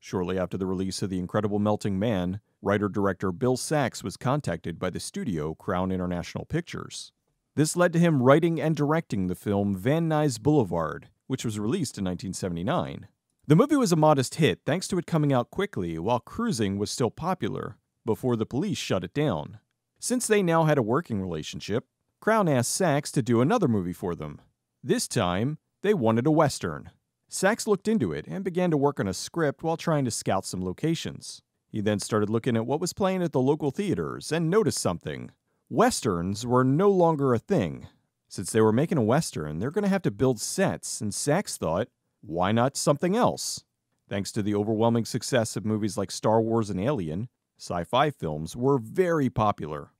Shortly after the release of The Incredible Melting Man, writer-director Bill Sachs was contacted by the studio Crown International Pictures. This led to him writing and directing the film Van Nuys Boulevard, which was released in 1979. The movie was a modest hit thanks to it coming out quickly while cruising was still popular, before the police shut it down. Since they now had a working relationship, Crown asked Sachs to do another movie for them. This time, they wanted a Western. Sachs looked into it and began to work on a script while trying to scout some locations. He then started looking at what was playing at the local theaters and noticed something. Westerns were no longer a thing. Since they were making a Western, they're going to have to build sets, and Sachs thought, why not something else? Thanks to the overwhelming success of movies like Star Wars and Alien, sci-fi films were very popular.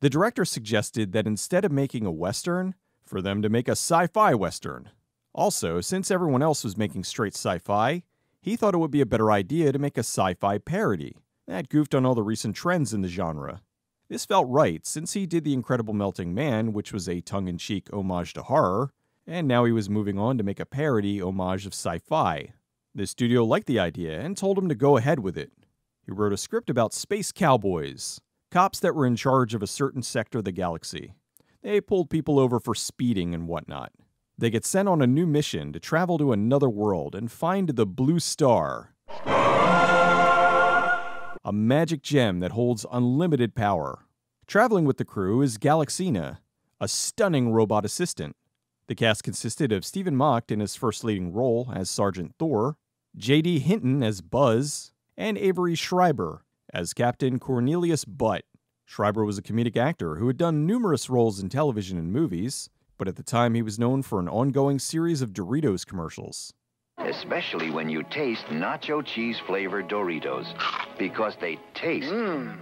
The director suggested that instead of making a Western, for them to make a sci-fi Western. Also, since everyone else was making straight sci-fi, he thought it would be a better idea to make a sci-fi parody. That goofed on all the recent trends in the genre. This felt right, since he did The Incredible Melting Man, which was a tongue-in-cheek homage to horror, and now he was moving on to make a parody homage of sci-fi. The studio liked the idea and told him to go ahead with it. He wrote a script about space cowboys, cops that were in charge of a certain sector of the galaxy. They pulled people over for speeding and whatnot. They get sent on a new mission to travel to another world and find the Blue Star, a magic gem that holds unlimited power. Traveling with the crew is Galaxina, a stunning robot assistant. The cast consisted of Stephen Macht in his first leading role as Sergeant Thor, J.D. Hinton as Buzz, and Avery Schreiber as Captain Cornelius Butt. Schreiber was a comedic actor who had done numerous roles in television and movies, but at the time he was known for an ongoing series of Doritos commercials. Especially when you taste nacho cheese-flavored Doritos, because they taste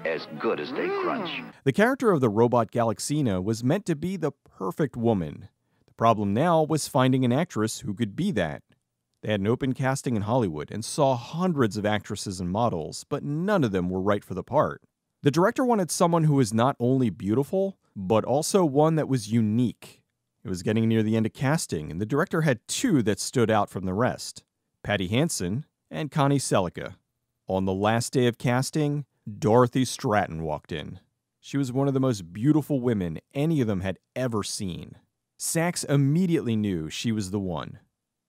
as good as they crunch. The character of the robot Galaxina was meant to be the perfect woman. The problem now was finding an actress who could be that. They had an open casting in Hollywood and saw hundreds of actresses and models, but none of them were right for the part. The director wanted someone who was not only beautiful, but also one that was unique. It was getting near the end of casting, and the director had two that stood out from the rest, Patty Hansen and Connie Selica. On the last day of casting, Dorothy Stratten walked in. She was one of the most beautiful women any of them had ever seen. Sachs immediately knew she was the one.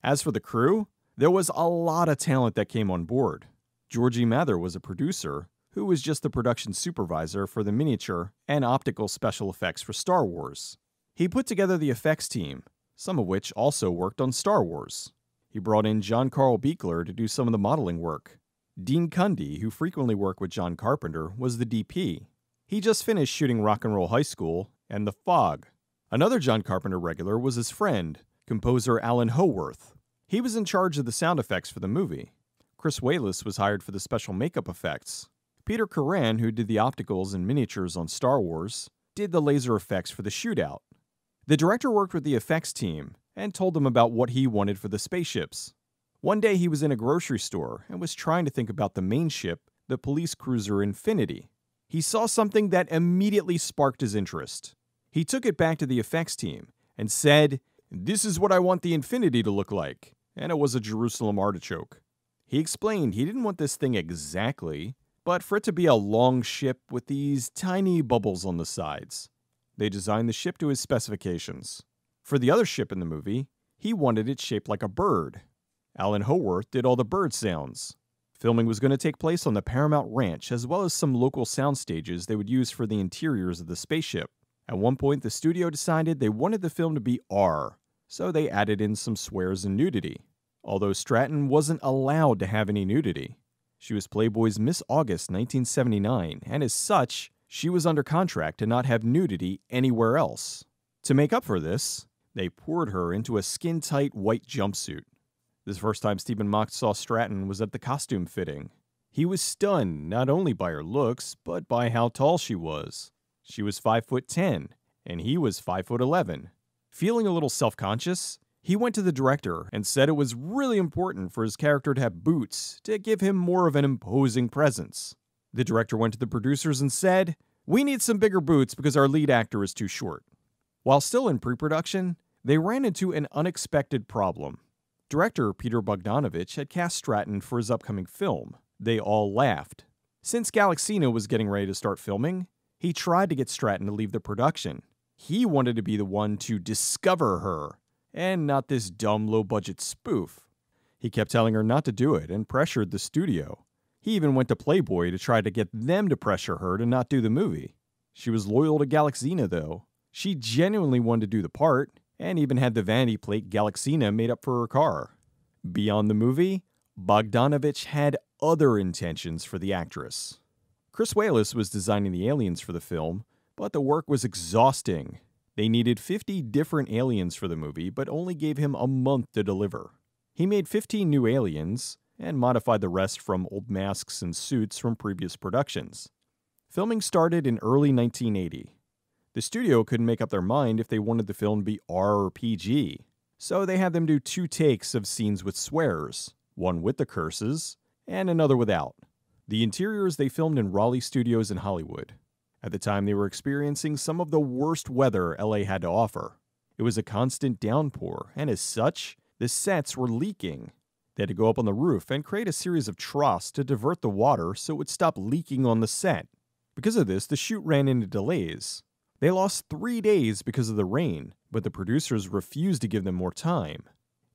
As for the crew, there was a lot of talent that came on board. Georgie Mather was a producer, who was just the production supervisor for the miniature and optical special effects for Star Wars. He put together the effects team, some of which also worked on Star Wars. He brought in John Carl Buechler to do some of the modeling work. Dean Cundey, who frequently worked with John Carpenter, was the DP. He just finished shooting Rock and Roll High School and The Fog. Another John Carpenter regular was his friend, composer Alan Howarth. He was in charge of the sound effects for the movie. Chris Walas was hired for the special makeup effects. Peter Curran, who did the opticals and miniatures on Star Wars, did the laser effects for the shootout. The director worked with the effects team and told them about what he wanted for the spaceships. One day he was in a grocery store and was trying to think about the main ship, the police cruiser Infinity. He saw something that immediately sparked his interest. He took it back to the effects team and said, "This is what I want the Infinity to look like," and it was a Jerusalem artichoke. He explained he didn't want this thing exactly, but for it to be a long ship with these tiny bubbles on the sides. They designed the ship to his specifications. For the other ship in the movie, he wanted it shaped like a bird. Alan Howarth did all the bird sounds. Filming was going to take place on the Paramount Ranch, as well as some local sound stages they would use for the interiors of the spaceship. At one point, the studio decided they wanted the film to be R, so they added in some swears and nudity. Although Stratten wasn't allowed to have any nudity. She was Playboy's Miss August 1979, and as such, she was under contract to not have nudity anywhere else. To make up for this, they poured her into a skin-tight white jumpsuit. The first time Stephen Macht saw Stratten was at the costume fitting. He was stunned not only by her looks, but by how tall she was. She was 5'10", and he was 5'11". Feeling a little self-conscious, he went to the director and said it was really important for his character to have boots to give him more of an imposing presence. The director went to the producers and said, "We need some bigger boots because our lead actor is too short." While still in pre-production, they ran into an unexpected problem. Director Peter Bogdanovich had cast Stratten for his upcoming film, They All Laughed. Since Galaxina was getting ready to start filming, he tried to get Stratten to leave the production. He wanted to be the one to discover her, and not this dumb low-budget spoof. He kept telling her not to do it and pressured the studio. He even went to Playboy to try to get them to pressure her to not do the movie. She was loyal to Galaxina, though. She genuinely wanted to do the part, and even had the vanity plate Galaxina made up for her car. Beyond the movie, Bogdanovich had other intentions for the actress. Chris Walas was designing the aliens for the film, but the work was exhausting. They needed 50 different aliens for the movie, but only gave him a month to deliver. He made 15 new aliens, and modified the rest from old masks and suits from previous productions. Filming started in early 1980. The studio couldn't make up their mind if they wanted the film to be R or PG, so they had them do 2 takes of scenes with swears, one with the curses, and another without. The interiors they filmed in Raleigh Studios in Hollywood. At the time, they were experiencing some of the worst weather LA had to offer. It was a constant downpour, and as such, the sets were leaking. They had to go up on the roof and create a series of troughs to divert the water so it would stop leaking on the set. Because of this, the shoot ran into delays. They lost 3 days because of the rain, but the producers refused to give them more time.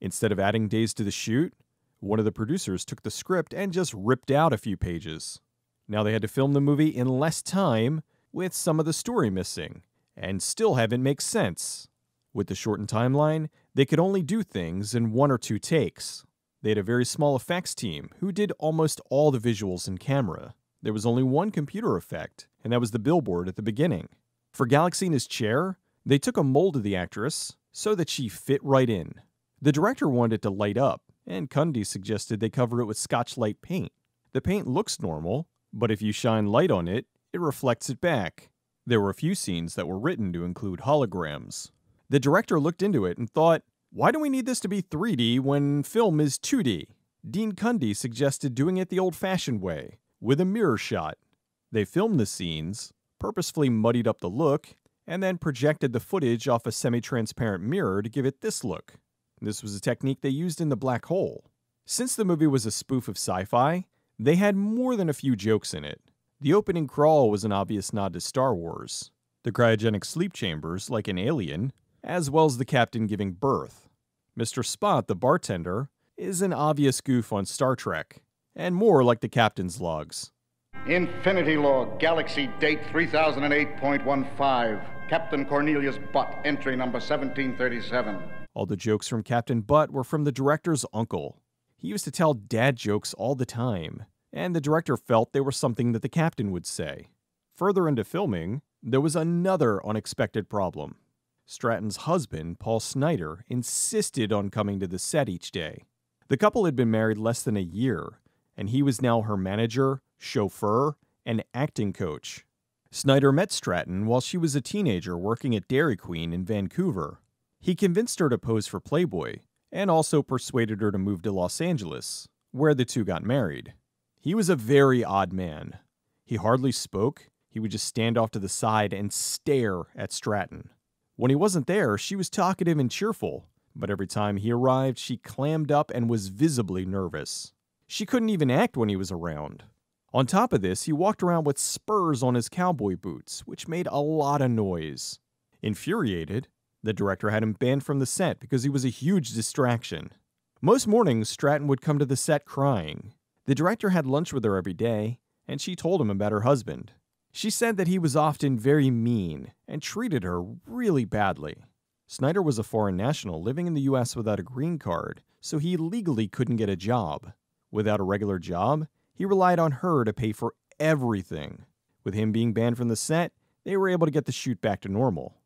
Instead of adding days to the shoot, one of the producers took the script and just ripped out a few pages. Now they had to film the movie in less time, with some of the story missing, and still have it make sense. With the shortened timeline, they could only do things in 1 or 2 takes. They had a very small effects team who did almost all the visuals and camera. There was only one computer effect, and that was the billboard at the beginning. For Galaxina's chair, they took a mold of the actress so that she fit right in. The director wanted it to light up, and Cundey suggested they cover it with Scotch Light paint. The paint looks normal, but if you shine light on it, it reflects it back. There were a few scenes that were written to include holograms. The director looked into it and thought, why do we need this to be 3D when film is 2D? Dean Cundey suggested doing it the old-fashioned way, with a mirror shot. They filmed the scenes, purposefully muddied up the look, and then projected the footage off a semi-transparent mirror to give it this look. This was a technique they used in The Black Hole. Since the movie was a spoof of sci-fi, they had more than a few jokes in it. The opening crawl was an obvious nod to Star Wars, the cryogenic sleep chambers, like in Alien, as well as the captain giving birth. Mr. Spot, the bartender, is an obvious goof on Star Trek, and more like the captain's logs. Infinity log, galaxy date 3008.15, Captain Cornelius Butt, entry number 1737. All the jokes from Captain Butt were from the director's uncle. He used to tell dad jokes all the time, and the director felt they were something that the captain would say. Further into filming, there was another unexpected problem. Stratten's husband, Paul Snider, insisted on coming to the set each day. The couple had been married less than a year, and he was now her manager, chauffeur, and acting coach. Snider met Stratten while she was a teenager working at Dairy Queen in Vancouver. He convinced her to pose for Playboy, and also persuaded her to move to Los Angeles, where the two got married. He was a very odd man. He hardly spoke, he would just stand off to the side and stare at Stratten. When he wasn't there, she was talkative and cheerful, but every time he arrived, she clammed up and was visibly nervous. She couldn't even act when he was around. On top of this, he walked around with spurs on his cowboy boots, which made a lot of noise. Infuriated, the director had him banned from the set because he was a huge distraction. Most mornings, Stratten would come to the set crying. The director had lunch with her every day, and she told him about her husband. She said that he was often very mean and treated her really badly. Snider was a foreign national living in the U.S. without a green card, so he legally couldn't get a job. Without a regular job, he relied on her to pay for everything. With him being banned from the set, they were able to get the shoot back to normal.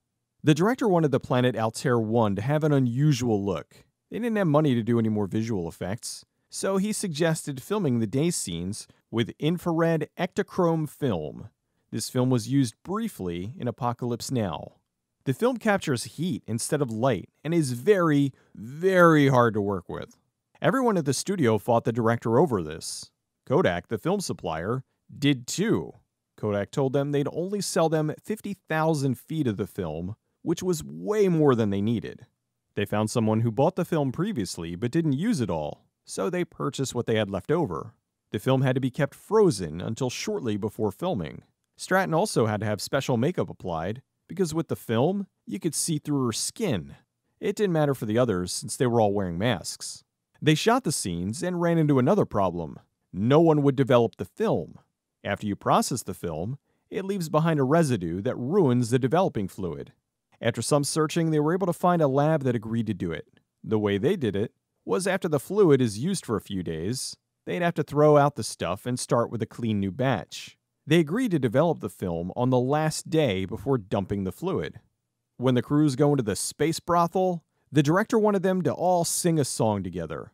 The director wanted the planet Altair 1 to have an unusual look. They didn't have money to do any more visual effects, so he suggested filming the day scenes with infrared ectochrome film. This film was used briefly in Apocalypse Now. The film captures heat instead of light and is very, very hard to work with. Everyone at the studio fought the director over this. Kodak, the film supplier, did too. Kodak told them they'd only sell them 50,000 feet of the film, which was way more than they needed. They found someone who bought the film previously but didn't use it all, so they purchased what they had left over. The film had to be kept frozen until shortly before filming. Stratten also had to have special makeup applied, because with the film, you could see through her skin. It didn't matter for the others since they were all wearing masks. They shot the scenes and ran into another problem. No one would develop the film. After you process the film, it leaves behind a residue that ruins the developing fluid. After some searching, they were able to find a lab that agreed to do it. The way they did it was after the fluid is used for a few days, they'd have to throw out the stuff and start with a clean new batch. They agreed to develop the film on the last day before dumping the fluid. When the crews go into the space brothel, the director wanted them to all sing a song together.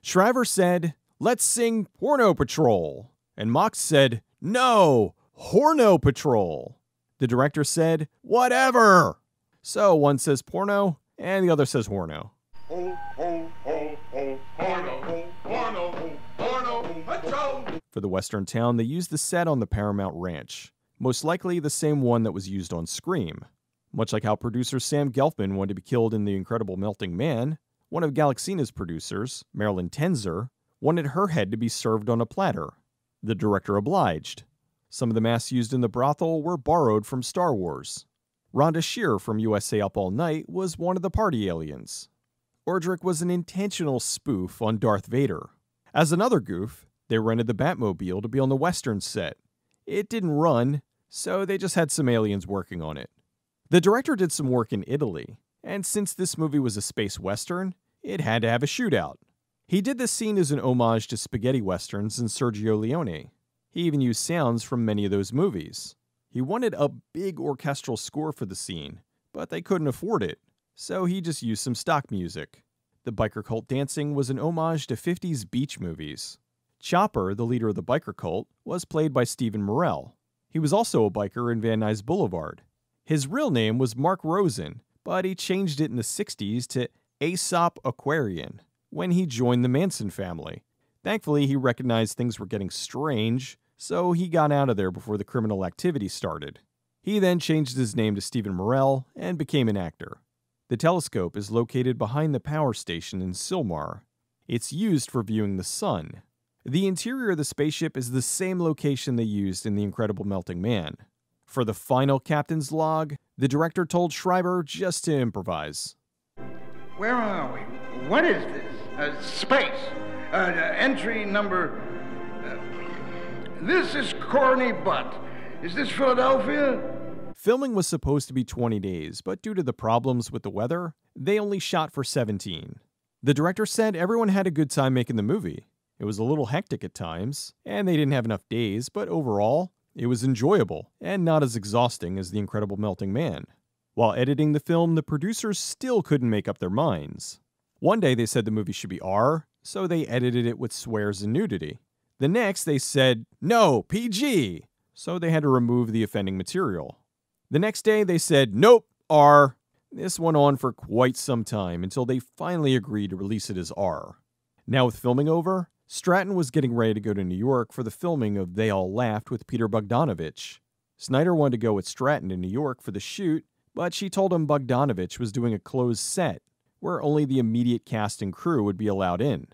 Shriver said, "Let's sing Porno Patrol." And Macht said, "No, Horno Patrol." The director said, "Whatever." So one says porno, and the other says horno. Ho, ho, ho, ho, horno, ho, horno, ho, horno, patrol. For the western town, they used the set on the Paramount Ranch, most likely the same one that was used on Scream. Much like how producer Sam Gelfman wanted to be killed in The Incredible Melting Man, one of Galaxina's producers, Marilyn Tenzer, wanted her head to be served on a platter. The director obliged. Some of the masks used in the brothel were borrowed from Star Wars. Rhonda Shearer from USA Up All Night was one of the party aliens. Ordric was an intentional spoof on Darth Vader. As another goof, they rented the Batmobile to be on the western set. It didn't run, so they just had some aliens working on it. The director did some work in Italy, and since this movie was a space western, it had to have a shootout. He did this scene as an homage to spaghetti westerns and Sergio Leone. He even used sounds from many of those movies. He wanted a big orchestral score for the scene, but they couldn't afford it, so he just used some stock music. The biker cult dancing was an homage to 50s beach movies. Chopper, the leader of the biker cult, was played by Stephen Morell. He was also a biker in Van Nuys Boulevard. His real name was Mark Rosen, but he changed it in the 60s to Aesop Aquarian when he joined the Manson family. Thankfully, he recognized things were getting strange, so he got out of there before the criminal activity started. He then changed his name to Stephen Morell and became an actor. The telescope is located behind the power station in Silmar. It's used for viewing the sun. The interior of the spaceship is the same location they used in The Incredible Melting Man. For the final captain's log, the director told Schreiber just to improvise. Where are we? What is this? Space. Entry number... this is corny, but... is this Philadelphia? Filming was supposed to be 20 days, but due to the problems with the weather, they only shot for 17. The director said everyone had a good time making the movie. It was a little hectic at times, and they didn't have enough days, but overall, it was enjoyable and not as exhausting as The Incredible Melting Man. While editing the film, the producers still couldn't make up their minds. One day they said the movie should be R, so they edited it with swears and nudity. The next they said, "No, PG," so they had to remove the offending material. The next day they said, "Nope, R." This went on for quite some time until they finally agreed to release it as R. Now with filming over, Stratten was getting ready to go to New York for the filming of They All Laughed with Peter Bogdanovich. Snider wanted to go with Stratten to New York for the shoot, but she told him Bogdanovich was doing a closed set, where only the immediate cast and crew would be allowed in.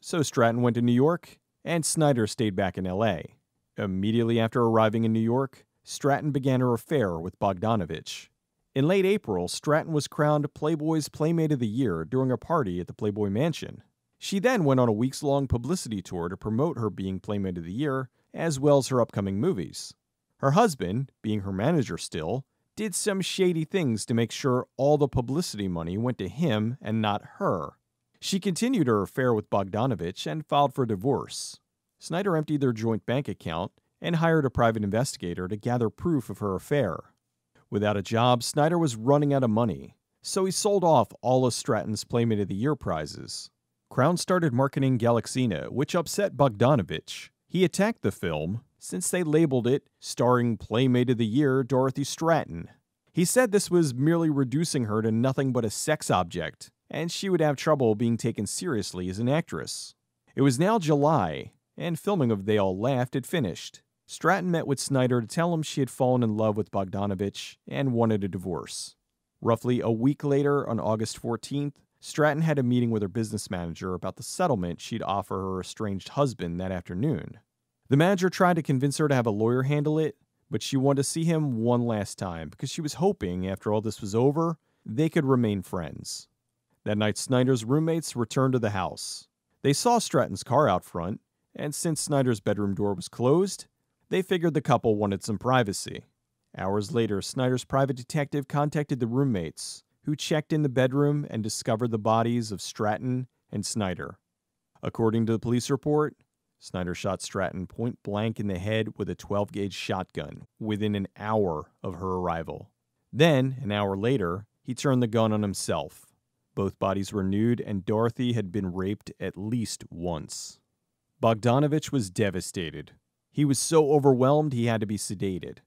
So Stratten went to New York, and Snider stayed back in L.A. Immediately after arriving in New York, Stratten began her affair with Bogdanovich. In late April, Stratten was crowned Playboy's Playmate of the Year during a party at the Playboy Mansion. She then went on a weeks-long publicity tour to promote her being Playmate of the Year, as well as her upcoming movies. Her husband, being her manager still, did some shady things to make sure all the publicity money went to him and not her. She continued her affair with Bogdanovich and filed for divorce. Snider emptied their joint bank account and hired a private investigator to gather proof of her affair. Without a job, Snider was running out of money, so he sold off all of Stratten's Playmate of the Year prizes. Crown started marketing Galaxina, which upset Bogdanovich. He attacked the film, since they labeled it starring Playmate of the Year Dorothy Stratten. He said this was merely reducing her to nothing but a sex object, and she would have trouble being taken seriously as an actress. It was now July, and filming of They All Laughed had finished. Stratten met with Snider to tell him she had fallen in love with Bogdanovich and wanted a divorce. Roughly a week later, on August 14th, Stratten had a meeting with her business manager about the settlement she'd offer her estranged husband that afternoon. The manager tried to convince her to have a lawyer handle it, but she wanted to see him one last time because she was hoping, after all this was over, they could remain friends. That night, Snider's roommates returned to the house. They saw Stratton's car out front, and since Snider's bedroom door was closed, they figured the couple wanted some privacy. Hours later, Snider's private detective contacted the roommates, who checked in the bedroom and discovered the bodies of Stratten and Snider. According to the police report, Snider shot Stratten point blank in the head with a 12-gauge shotgun within an hour of her arrival. Then, an hour later, he turned the gun on himself. Both bodies were nude, and Dorothy had been raped at least once. Bogdanovich was devastated. He was so overwhelmed he had to be sedated.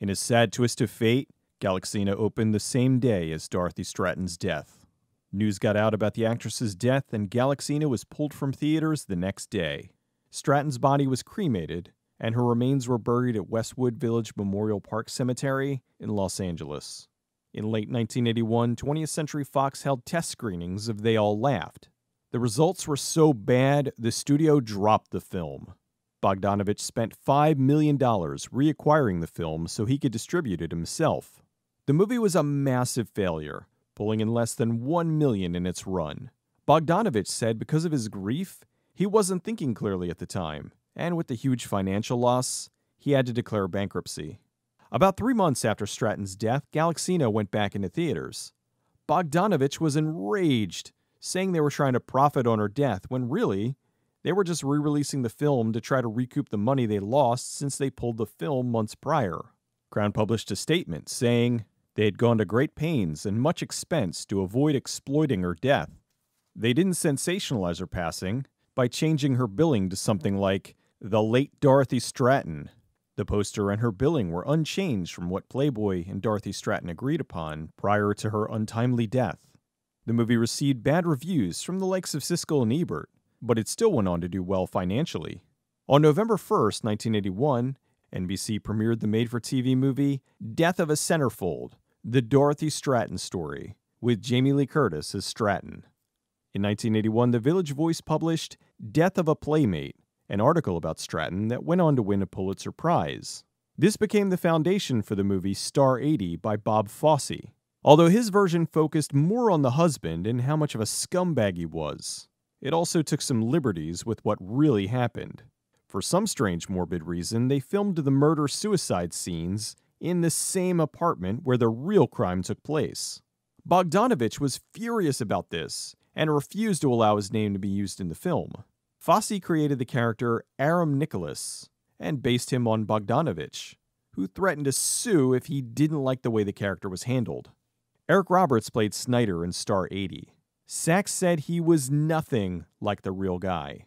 In a sad twist of fate, Galaxina opened the same day as Dorothy Stratton's death. News got out about the actress's death, and Galaxina was pulled from theaters the next day. Stratton's body was cremated, and her remains were buried at Westwood Village Memorial Park Cemetery in Los Angeles. In late 1981, 20th Century Fox held test screenings of They All Laughed. The results were so bad, the studio dropped the film. Bogdanovich spent $5 million reacquiring the film so he could distribute it himself. The movie was a massive failure, pulling in less than $1 million in its run. Bogdanovich said because of his grief, he wasn't thinking clearly at the time, and with the huge financial loss, he had to declare bankruptcy. About 3 months after Stratton's death, Galaxina went back into theaters. Bogdanovich was enraged, saying they were trying to profit on her death when really, they were just re-releasing the film to try to recoup the money they lost since they pulled the film months prior. Crown published a statement saying they had gone to great pains and much expense to avoid exploiting her death. They didn't sensationalize her passing by changing her billing to something like "The Late Dorothy Stratten." The poster and her billing were unchanged from what Playboy and Dorothy Stratten agreed upon prior to her untimely death. The movie received bad reviews from the likes of Siskel and Ebert, but it still went on to do well financially. On November 1st, 1981, NBC premiered the made-for-TV movie Death of a Centerfold, The Dorothy Stratten Story, with Jamie Lee Curtis as Stratten. In 1981, the Village Voice published Death of a Playmate, an article about Stratten that went on to win a Pulitzer Prize. This became the foundation for the movie Star 80 by Bob Fosse, although his version focused more on the husband and how much of a scumbag he was. It also took some liberties with what really happened. For some strange morbid reason, they filmed the murder-suicide scenes in the same apartment where the real crime took place. Bogdanovich was furious about this and refused to allow his name to be used in the film. Fosse created the character Aram Nicholas and based him on Bogdanovich, who threatened to sue if he didn't like the way the character was handled. Eric Roberts played Snider in Star 80. Sachs said he was nothing like the real guy.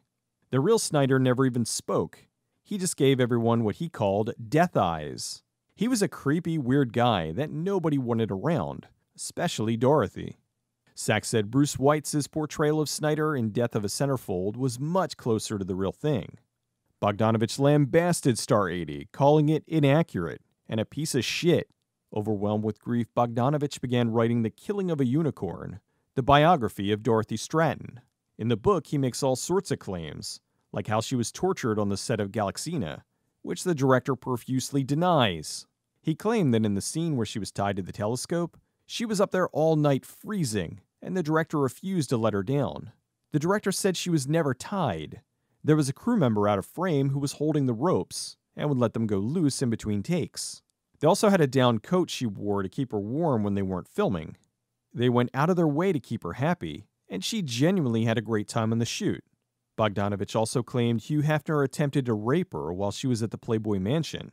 The real Snider never even spoke. He just gave everyone what he called death eyes. He was a creepy, weird guy that nobody wanted around, especially Dorothy. Sachs said Bruce Weitz' portrayal of Snider in Death of a Centerfold was much closer to the real thing. Bogdanovich lambasted Star 80, calling it inaccurate and a piece of shit. Overwhelmed with grief, Bogdanovich began writing The Killing of a Unicorn, the biography of Dorothy Stratten. In the book, he makes all sorts of claims, like how she was tortured on the set of Galaxina, which the director profusely denies. He claimed that in the scene where she was tied to the telescope, she was up there all night freezing, and the director refused to let her down. The director said she was never tied. There was a crew member out of frame who was holding the ropes and would let them go loose in between takes. They also had a down coat she wore to keep her warm when they weren't filming. They went out of their way to keep her happy, and she genuinely had a great time on the shoot. Bogdanovich also claimed Hugh Hefner attempted to rape her while she was at the Playboy Mansion.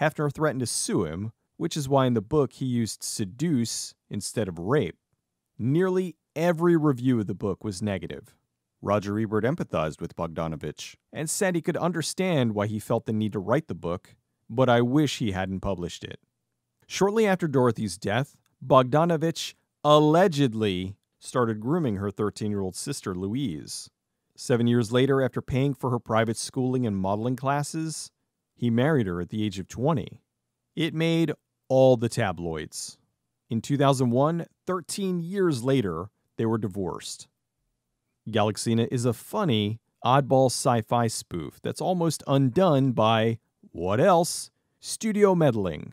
Hefner threatened to sue him, which is why in the book he used seduce instead of rape. Nearly every review of the book was negative. Roger Ebert empathized with Bogdanovich and said he could understand why he felt the need to write the book, but I wish he hadn't published it. Shortly after Dorothy's death, Bogdanovich allegedly started grooming her 13-year-old sister Louise. 7 years later, after paying for her private schooling and modeling classes, he married her at the age of 20. It made all the tabloids. In 2001, 13 years later, they were divorced. Galaxina is a funny, oddball sci-fi spoof that's almost undone by, what else? Studio meddling.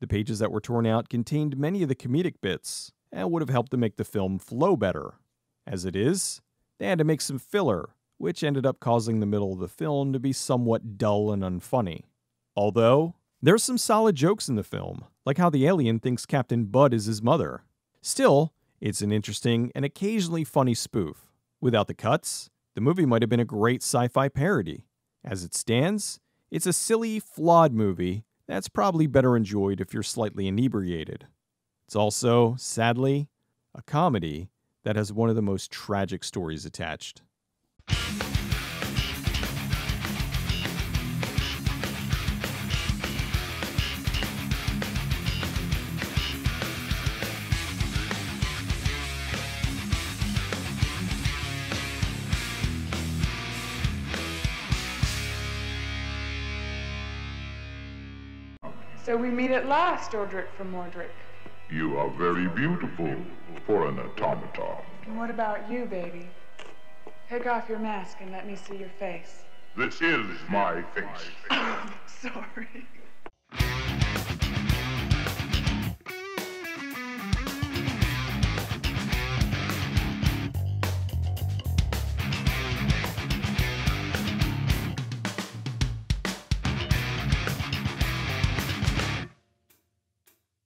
The pages that were torn out contained many of the comedic bits and would have helped to make the film flow better. As it is, they had to make some filler, which ended up causing the middle of the film to be somewhat dull and unfunny. Although, there's some solid jokes in the film, like how the alien thinks Captain Bud is his mother. Still, it's an interesting and occasionally funny spoof. Without the cuts, the movie might have been a great sci-fi parody. As it stands, it's a silly, flawed movie that's probably better enjoyed if you're slightly inebriated. It's also, sadly, a comedy that has one of the most tragic stories attached. So we meet at last, Ordric from Ordric. You are very beautiful for an automaton. And what about you, baby? Take off your mask and let me see your face. This is my face. Oh, sorry.